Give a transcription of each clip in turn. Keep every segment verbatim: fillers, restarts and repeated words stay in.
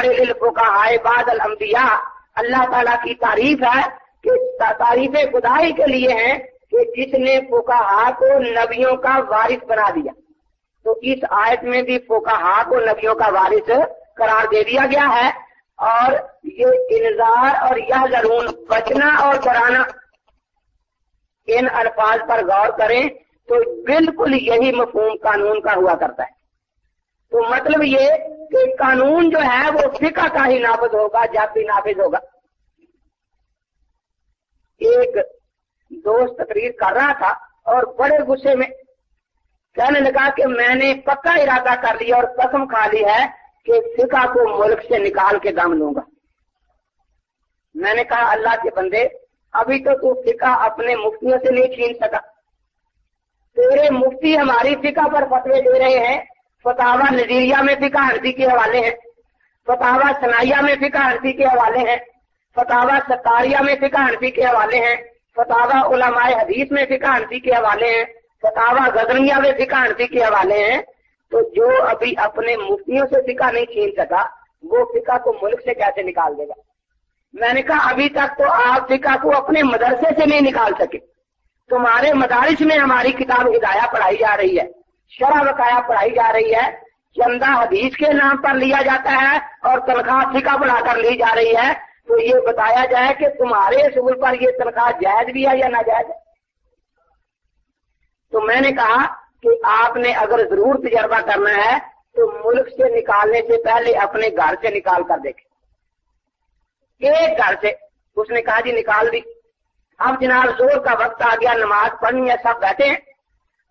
अल्लाह ताला की तारीफ है कि तारीफ खुदाई के लिए है कि जिसने फुकाहा को नबियों का वारिस बना दिया। तो इस आयत में भी फुकाहा को नबियों का वारिस करार दे दिया गया है। और ये इंजार और यह जरून बचना और डराना, इन अल्फाज पर गौर करें तो बिल्कुल यही मफहूम कानून का हुआ करता है। तो मतलब ये कि कानून जो है वो फिक़ह का ही नाफिज होगा जब भी नाफिज होगा। एक दोस्त तकरीर कर रहा था और बड़े गुस्से में कहने लगा कि मैंने पक्का इरादा कर लिया और कसम खा ली है कि फिक़ह को मुल्क से निकाल के दम लूंगा। मैंने कहा अल्लाह के बंदे, अभी तो तू फिक़ह अपने मुफ्तियों से नहीं छीन सका, तेरे मुफ्ती हमारी फिक़ह पर फतवे दे रहे हैं। फतावा नजीरिया में फिक़ह हनफी के हवाले हैं, फतावा सनाइया में फिक़ह हनफी के हवाले हैं, फतावा सतारिया में फिक़ह हनफी के हवाले हैं, फतावा उलमाए हदीस में फिक़ह हनफी के हवाले हैं, फतावा गजनिया में फिक़ह हनफी के हवाले हैं। तो जो अभी अपने मुफ्तियों से फिक़ह नहीं छीन सका वो फिक़ह को मुल्क से कैसे निकाल देगा। मैंने कहा अभी तक तो आप फिक़ह को अपने मदरसे से नहीं निकाल सके, तुम्हारे मदारिस में हमारी किताब हिदाया पढ़ाई जा रही है, शरह वकाया पढ़ाई जा रही है, चंदा हदीस के नाम पर लिया जाता है और तनख्वाह फिक़ह बढ़ाकर ली जा रही है। तो ये बताया जाए कि तुम्हारे उसूल पर यह तनख्वाह जायज भी है या नाजायज है। तो मैंने कहा कि आपने अगर जरूर तजर्बा करना है तो मुल्क से निकालने से पहले अपने घर से निकाल कर देखें। एक घर से उसने कहा जी निकाल दी। अब जनाब जोर का वक्त आ गया, नमाज पढ़नी है, सब बैठे हैं।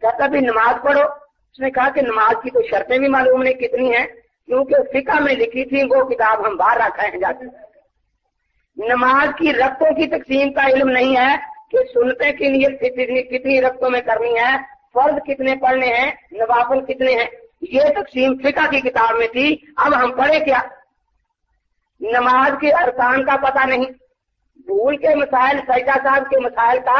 कहता भी नमाज पढ़ो। उसने कहा कि नमाज की तो शर्तें भी मालूम नहीं कितनी हैं, क्योंकि फिक़ह में लिखी थी वो किताब हम बाहर रखा है जाती। नमाज की रक्तों की तकसीम का इल्म नहीं है कि सुनते के लिए कितनी कितनी रक्तों में करनी है, फर्ज कितने पढ़ने हैं, नवाफिल कितने हैं। ये तकसीम फिक़ह की किताब में थी। अब हम पढ़े क्या? नमाज के अरकान का पता नहीं, भूल के मसाइल, सैदा साहब के मसाइल का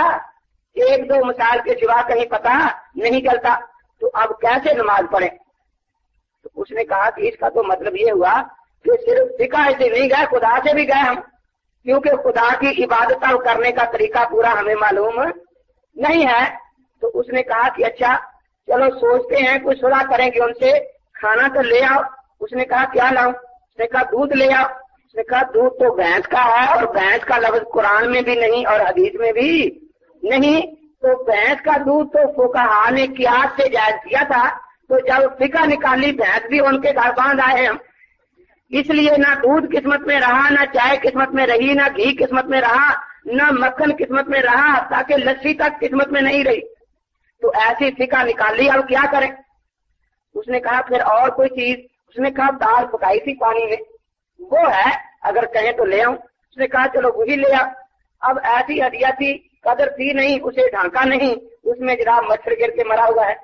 एक दो मसाइल के सिवा कहीं पता नहीं चलता, तो अब कैसे नमाज पढ़े। तो उसने कहा कि इसका तो मतलब ये हुआ कि सिर्फ फिक़ह से नहीं गए, खुदा से भी गए हम, क्योंकि खुदा की इबादत करने का तरीका पूरा हमें मालूम नहीं है। तो उसने कहा कि अच्छा चलो सोचते हैं कुछ सुलह करेंगे उनसे, खाना तो ले आओ। उसने कहा क्या लाऊं? उसने कहा दूध ले आओ। उसने कहा दूध तो भैंस का है और भैंस का लफ्ज कुरान में भी नहीं और हदीस में भी नहीं, तो भैंस का दूध तो फुकाहा ने कियास से जायज किया था। तो जब फिक़ह निकाली भैंस भी उनके घर बांध आए हम, इसलिए ना दूध किस्मत में रहा, ना चाय किस्मत में रही, ना घी किस्मत में रहा, ना मक्खन किस्मत में रहा, ताकि लस्सी तक किस्मत में नहीं रही। तो ऐसी फिक़ह निकाली, अब क्या करें। उसने कहा फिर और कोई चीज? उसने कहा दाल पकाई थी पानी में, वो है अगर कहें तो ले आऊं। उसने कहा चलो वही ले आ। अब ऐसी हदिया थी, कदर थी नहीं, उसे ढांका नहीं, उसमें जरा मच्छर गिर के मरा हुआ है,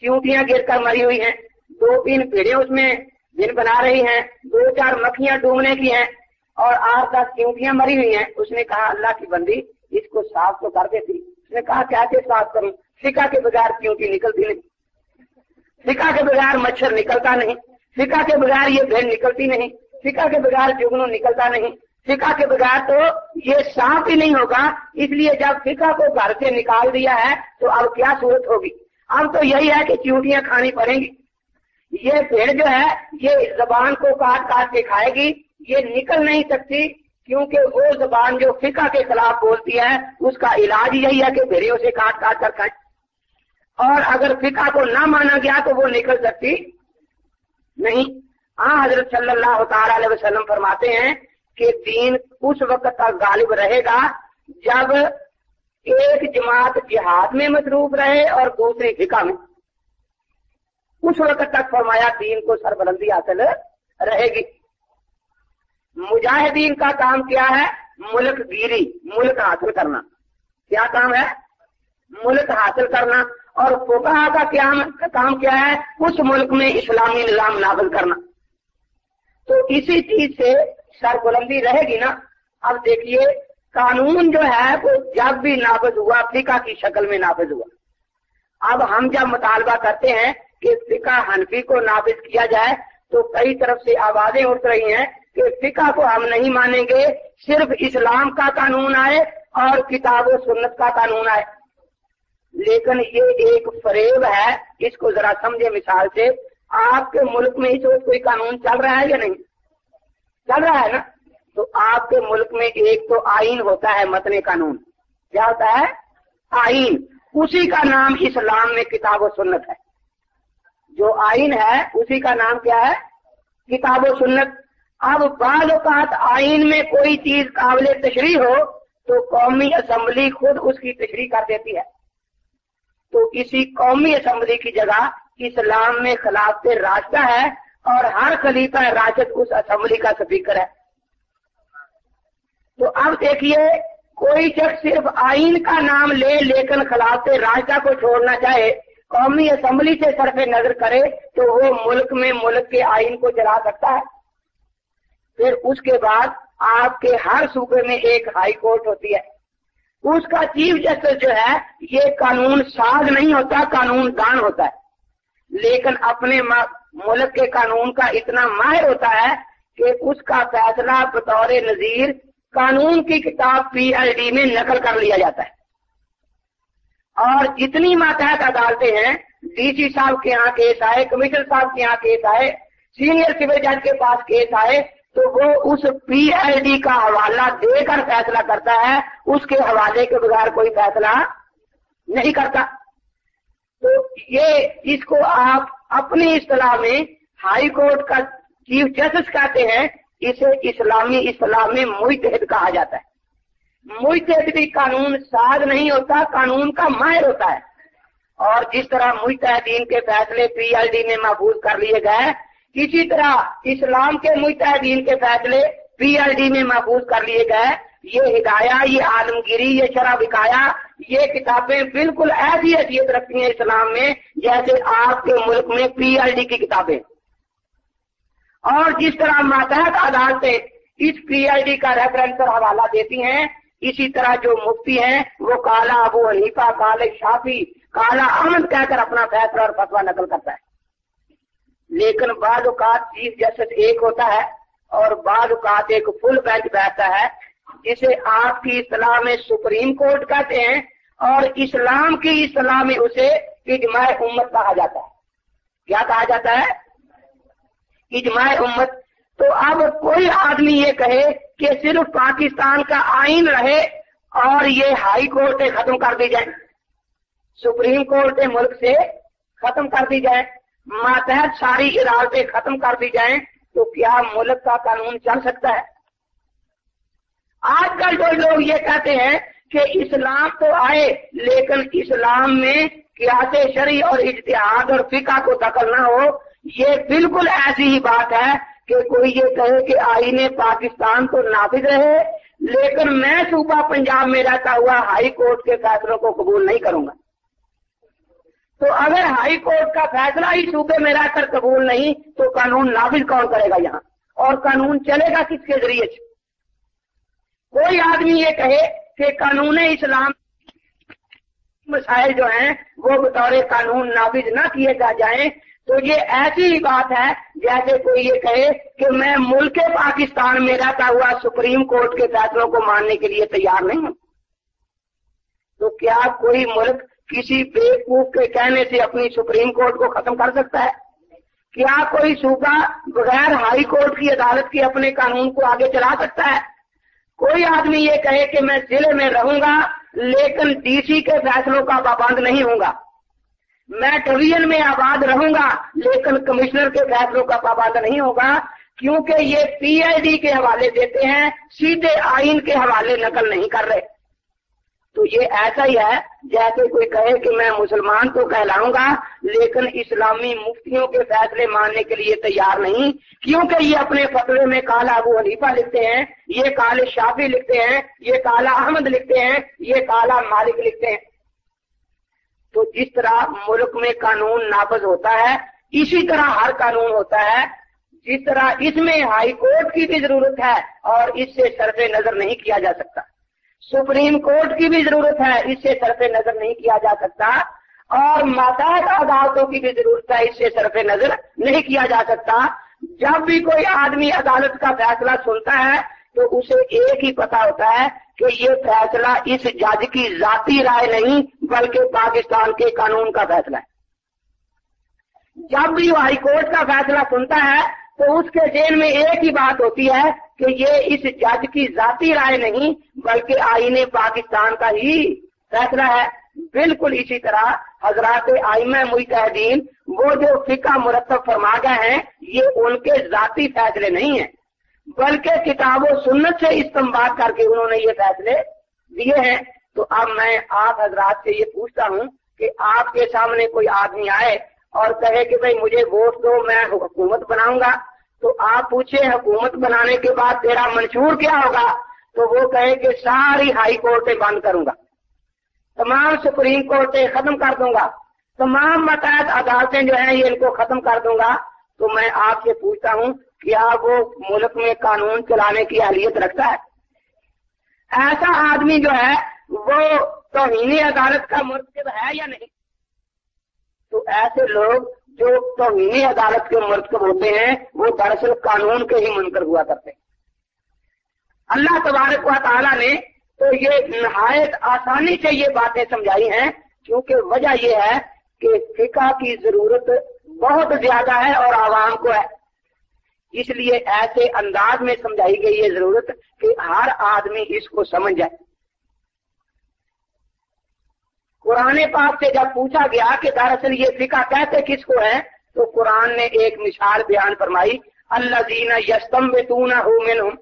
चींटियां गिर कर मरी हुई हैं, दो तीन पेड़े उसमें दिन बना रही हैं, दो चार मक्खियां डूबने की हैं और आठ दस चींटियां मरी हुई हैं। उसने कहा अल्लाह की बंदी इसको साफ तो कर देती। उसने कहा कैसे साफ करूं, फिक़ह के बगैर चींटी निकलती नहीं, फिक़ह के बगैर मच्छर निकलता नहीं, फिक़ह के बगैर ये भेड़ निकलती नहीं, फिक़ह के बगैर जुगनू निकलता नहीं, फिक़ह के बगैर तो ये साफ ही नहीं होगा। इसलिए जब फिक़ह को घर से निकाल दिया है तो अब क्या सूरत होगी। अब तो यही है कि चींटियां खानी पड़ेंगी, ये पेड़ जो है ये जबान को काट काट के खाएगी, ये निकल नहीं सकती, क्योंकि वो जबान जो फिक़ह के खिलाफ बोलती है उसका इलाज यही है कि भेड़ियों से काट काट कर खाए। और अगर फिक़ह को ना माना गया तो वो निकल सकती नहीं। हाँ, हजरत सल्लल्लाहु ताला अलैहि वसल्लम फरमाते हैं कि दीन उस वक्त तक गालिब रहेगा जब एक जमात जिहाद में मसरूफ रहे और दूसरी फिक़ह में। उस वक्त तक फरमाया दीन को सरबलंदी हासिल रहेगी। मुजाहिदीन का काम क्या है? मुल्क गिरी, मुल्क हासिल करना। क्या काम है? मुल्क हासिल करना। और फुक़हा का क्या काम क्या है? उस मुल्क में इस्लामी निजाम नाफिज़ करना। तो इसी चीज से सरबुलंदी रहेगी ना। अब देखिए कानून जो है वो जब भी नाफिज हुआ फिक़ह की शक्ल में नाफिज हुआ। अब हम जब मुतालबा करते हैं कि फिक़ह हनफी को नाफिज किया जाए तो कई तरफ से आवाजें उठ रही हैं कि फिका को हम नहीं मानेंगे, सिर्फ इस्लाम का कानून आए और किताब और सुन्नत का कानून आए। लेकिन ये एक फरेब है, इसको जरा समझे मिसाल से। आपके मुल्क में इस वक्त कोई कानून चल रहा है या नहीं चल रहा है ना? तो आपके मुल्क में एक तो आइन होता है, मतने कानून। क्या होता है? आइन। उसी का नाम इस्लाम में किताब और सुन्नत है। जो आइन है उसी का नाम क्या है? किताब और सुन्नत। अब बाद औकात आइन में कोई चीज काबिल तशरीह हो तो कौमी असम्बली खुद उसकी तशरीह कर देती है। तो इसी कौमी असम्बली की जगह इस्लाम में खिलाफ रास्ता है और हर खलीफा राशिद उस असम्बली का स्पीकर है। तो अब देखिए, कोई शख्स सिर्फ आइन का नाम ले लेकिन खिलाफ रास्ता को छोड़ना चाहे, कौमी असम्बली से सरफे नजर करे, तो वो मुल्क में मुल्क के आइन को चला सकता है। फिर उसके बाद आपके हर सूबे में एक हाई कोर्ट होती है, उसका चीफ जस्टिस जो है ये कानून साज नहीं होता, कानून दान होता है। लेकिन अपने मुल्क के कानून का इतना माहिर होता है कि उसका फैसला बतौर नजीर कानून की किताब पीएचडी में नकल कर लिया जाता है। और जितनी मातहत अदालतें हैं, डीसी साहब के यहाँ केस आए, कमिश्नर साहब के यहाँ केस आए, सीनियर सिविल जज के पास केस आए, तो वो उस पीएचडी का हवाला देकर फैसला करता है, उसके हवाले के बगैर कोई फैसला नहीं करता। तो ये इसको आप अपनी इस्लाह में हाई कोर्ट का चीफ जस्टिस कहते हैं। इसे इस्लामी इस्लाम में मुजतहिद कहा जाता है। मुजतहिद भी कानून साज नहीं होता, कानून का माहिर होता है। और जिस तरह मुजतहिदीन के फैसले पीएलडी में महफूज कर लिए गए, इसी तरह इस्लाम के मुजतहिदीन के फैसले पीएलडी में महफूज कर लिए गए। ये हिदाया, ये आलमगिरी, ये शरा विकाया, ये किताबें बिल्कुल ऐसी हैसियत रखती हैं इस्लाम में जैसे आपके मुल्क में पीएलडी की किताबें। और जिस तरह मातहत अदालतें इस पीएलडी का रेफरेंस और हवाला देती हैं, इसी तरह जो मुफ्ती हैं वो काला अबू हनीफा, काला शाफी, काला अहमद कहकर अपना फैसला और फतवा नकल करता है। लेकिन बाद औकात चीफ जस्टिस एक होता है और बाद औकात एक फुल बेंच बैठता है, जिसे आपकी इस्लाम में सुप्रीम कोर्ट कहते हैं और इस्लाम की इस्लाम में उसे इजमा उम्मत कहा जाता है। क्या कहा जाता है? इजमा उम्मत। तो अब कोई आदमी ये कहे कि सिर्फ पाकिस्तान का आइन रहे और ये हाई कोर्ट से खत्म कर दी जाए, सुप्रीम कोर्ट से मुल्क से खत्म कर दी जाए, मातहत सारी इदारतें खत्म कर दी जाए, तो क्या मुल्क का कानून चल सकता है? आजकल जो लोग ये कहते हैं कि इस्लाम तो आए लेकिन इस्लाम में कियासे शरी और इज्तिहाद और फिका को दखल ना हो, ये बिल्कुल ऐसी ही बात है कि कोई ये कहे कि आईने पाकिस्तान तो नाफिज रहे लेकिन मैं सूबा पंजाब में रहता हुआ हाई कोर्ट के फैसलों को कबूल नहीं करूंगा। तो अगर हाई कोर्ट का फैसला ही सूबे में रहकर कबूल नहीं, तो कानून नाफिज कौन करेगा यहाँ? और कानून चलेगा किसके जरिए? कोई आदमी ये कहे कि कानून इस्लाम मसाइल जो हैं वो बतौर कानून नाफिज ना किए जा जाए, तो ये ऐसी ही बात है जैसे कोई ये कहे कि मैं मुल्क पाकिस्तान में रहता हुआ सुप्रीम कोर्ट के फैसलों को मानने के लिए तैयार नहीं हूं। तो क्या कोई मुल्क किसी बेवकूफ के कहने से अपनी सुप्रीम कोर्ट को खत्म कर सकता है? क्या कोई सूबा बगैर हाई कोर्ट की अदालत के अपने कानून को आगे चला सकता है? कोई आदमी ये कहे कि मैं जिले में रहूंगा लेकिन डीसी के फैसलों का पाबंद नहीं होगा, मैं डिवीजन में आबाद रहूंगा लेकिन कमिश्नर के फैसलों का पाबंद नहीं होगा, क्योंकि ये पीएलडी के हवाले देते हैं, सीधे आइन के हवाले नकल नहीं कर रहे। तो ये ऐसा ही है जैसे कोई कहे कि मैं मुसलमान तो कहलाऊंगा लेकिन इस्लामी मुफ्तियों के फैसले मानने के लिए तैयार नहीं, क्योंकि ये अपने फतवे में काला अबू हनीफा लिखते हैं, ये काले शाफी लिखते हैं, ये काला अहमद लिखते हैं, ये काला मालिक लिखते हैं। तो जिस तरह मुल्क में कानून नाफज होता है इसी तरह हर कानून होता है। जिस तरह इसमें हाई कोर्ट की भी जरूरत है और इससे सरफे नजर नहीं किया जा सकता, सुप्रीम कोर्ट की भी जरूरत है, इससे सरफे नजर नहीं किया जा सकता, और मातहत अदालतों की भी जरूरत है, इससे सरफे नजर नहीं किया जा सकता। जब भी कोई आदमी अदालत का फैसला सुनता है तो उसे एक ही पता होता है कि ये फैसला इस जज की जाती राय नहीं बल्कि पाकिस्तान के कानून का फैसला है। जब भी वो हाईकोर्ट का फैसला सुनता है तो उसके जेन में एक ही बात होती है कि ये इस जज की जाती राय नहीं बल्कि आईने पाकिस्तान का ही फैसला है। बिल्कुल इसी तरह हजरात आइमा मुजतहिदीन वो जो फिका मुरत्तब फरमा गए हैं ये उनके जाती फैसले नहीं है बल्कि किताब व सुन्नत से इस्तेमाल करके उन्होंने ये फैसले दिए हैं। तो अब मैं आप हजरात से ये पूछता हूँ कि आपके सामने कोई आदमी आए और कहे कि भाई मुझे वोट दो मैं हुकूमत बनाऊंगा, तो आप पूछे हुकूमत बनाने के बाद तेरा मंशूर क्या होगा, तो वो कहे कि सारी हाई कोर्टें बंद करूंगा, तमाम सुप्रीम कोर्टें खत्म कर दूंगा, तमाम मतहद अदालतें जो हैं ये इनको खत्म कर दूंगा, तो मैं आपसे पूछता हूँ क्या वो मुल्क में कानून चलाने की अहलियत रखता है? ऐसा आदमी जो है वो तौहीन अदालत का मर्तकब है या नहीं? तो ऐसे लोग जो तौहीन अदालत के मर्तकब होते हैं वो दरअसल कानून के ही मुनकर हुआ करते हैं। अल्लाह तबारक व तआला ने तो ये नहायत आसानी से ये बातें समझाई हैं क्योंकि वजह यह है कि फिका की जरूरत बहुत ज्यादा है और आवाम को है, इसलिए ऐसे अंदाज में समझाई गई ये जरूरत कि हर आदमी इसको समझ जाए। कुरान पाक से जब पूछा गया कि दरअसल ये फिका कहते किसको है, तो कुरान ने एक मिसाल बयान फरमाई, अल्लज़ीना यस्तंबितूनहु मिनहुम,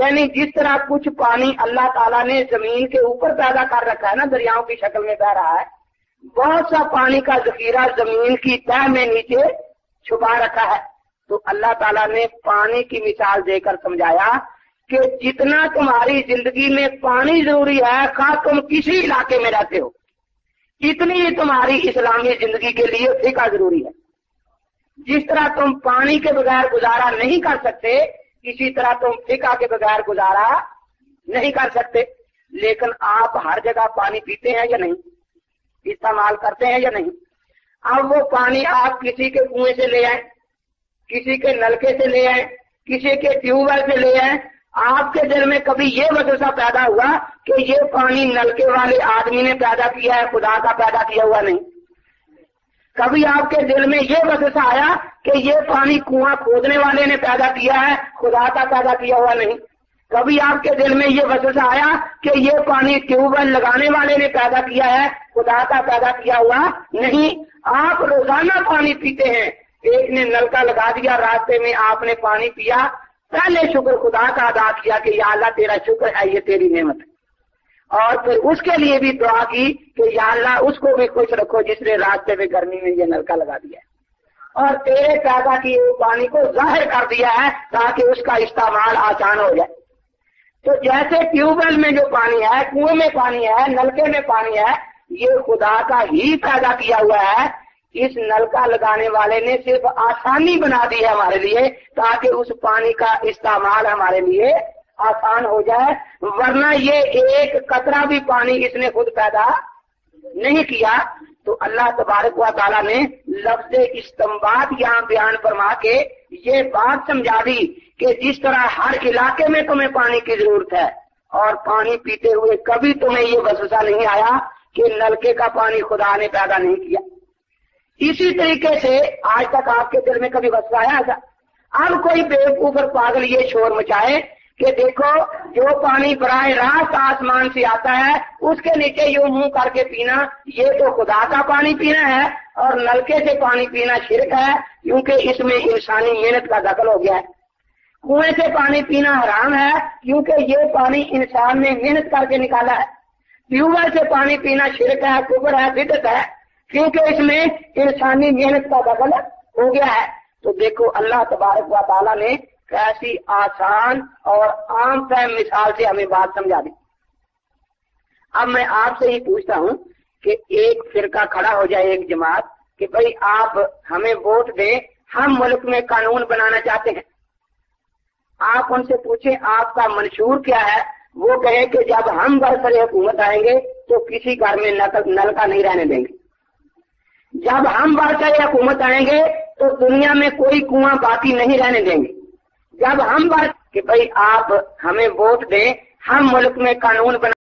यानी जिस तरह कुछ पानी अल्लाह ताला ने जमीन के ऊपर पैदा कर रखा है ना, दरियाओं की शक्ल में बह रहा है, बहुत सा पानी का जखीरा जमीन की तह में नीचे छुपा रखा है। तो अल्लाह ताला ने पानी की मिसाल देकर समझाया कि जितना तुम्हारी जिंदगी में पानी जरूरी है, खा तुम किसी इलाके में रहते हो, इतनी ही तुम्हारी इस्लामी जिंदगी के लिए फिका जरूरी है। जिस तरह तुम पानी के बगैर गुजारा नहीं कर सकते, इसी तरह तुम फिका के बगैर गुजारा नहीं कर सकते। लेकिन आप हर जगह पानी पीते हैं या नहीं, इस्तेमाल करते हैं या नहीं? अब वो पानी आप किसी के कुएं से ले आए, किसी के नलके से ले आए, किसी के ट्यूबवेल से ले आए, आपके दिल में कभी ये वजह पैदा हुआ कि ये पानी नलके वाले आदमी ने पैदा किया है, खुदा का पैदा किया हुआ नहीं? कभी आपके दिल में ये वजह आया कि ये पानी कुआं खोदने वाले ने पैदा किया है, खुदा का पैदा किया हुआ नहीं? कभी आपके दिल में ये वजह आया कि ये पानी ट्यूबवेल लगाने वाले ने पैदा किया है, खुदा का पैदा किया हुआ नहीं? आप रोजाना पानी पीते हैं, एक ने नलका लगा दिया, रास्ते में आपने पानी पिया, पहले शुक्र खुदा का अदा किया कि या अल्लाह तेरा शुक्र है, ये तेरी नेमत है, और फिर उसके लिए भी दुआ की कि या अल्लाह उसको भी खुश रखो जिसने रास्ते में गर्मी में ये नलका लगा दिया है और तेरे पैदा किए पानी को जाहिर कर दिया है ताकि उसका इस्तेमाल आसान हो जाए। तो जैसे ट्यूबवेल में जो पानी है, कुएं में पानी है, नलके में पानी है, ये खुदा का ही पैदा किया हुआ है। इस नलका लगाने वाले ने सिर्फ आसानी बना दी है हमारे लिए ताकि उस पानी का इस्तेमाल हमारे लिए आसान हो जाए, वरना ये एक कतरा भी पानी इसने खुद पैदा नहीं किया। तो अल्लाह तबारक व तआला ने लफ्ज इस्तिंबात यहाँ बयान फरमा के ये बात समझा दी कि जिस तरह हर इलाके में तुम्हें पानी की जरूरत है और पानी पीते हुए कभी तुम्हें ये वसवसा नहीं आया कि नलके का पानी खुदा ने पैदा नहीं किया, इसी तरीके से आज तक आपके दिल में कभी वसवा आया था? अब कोई बेवकूफ और पागल ये शोर मचाए कि देखो जो पानी बराह रास्त आसमान से आता है उसके नीचे यूं मुंह करके पीना ये तो खुदा का पानी पीना है और नलके से पानी पीना शिरक है क्योंकि इसमें इंसानी मेहनत का दखल हो गया है। कुएं से पानी पीना हराम है क्योंकि ये पानी इंसान ने मेहनत करके निकाला है। ट्यूबवेल से पानी पीना शिरक है, कुबर है, बिदअत है क्योंकि इसमें इंसानी मेहनत का दखल हो गया है। तो देखो अल्लाह तबारक व तआला ने कैसी आसान और आम फहम मिसाल से हमें बात समझा दी। अब मैं आपसे ही पूछता हूँ कि एक फिरका खड़ा हो जाए, एक जमात, कि भाई आप हमें वोट दें, हम मुल्क में कानून बनाना चाहते हैं। आप उनसे पूछें आपका मंशूर क्या है, वो कहें कि जब हम बरसरे हुकूमत आएंगे तो किसी घर में नलका नहीं रहने देंगे, जब हम बरसरे हुकूमत आएंगे तो दुनिया में कोई कुआं बाकी नहीं रहने देंगे। जब हम बात कि भाई आप हमें वोट दें, हम मुल्क में कानून बना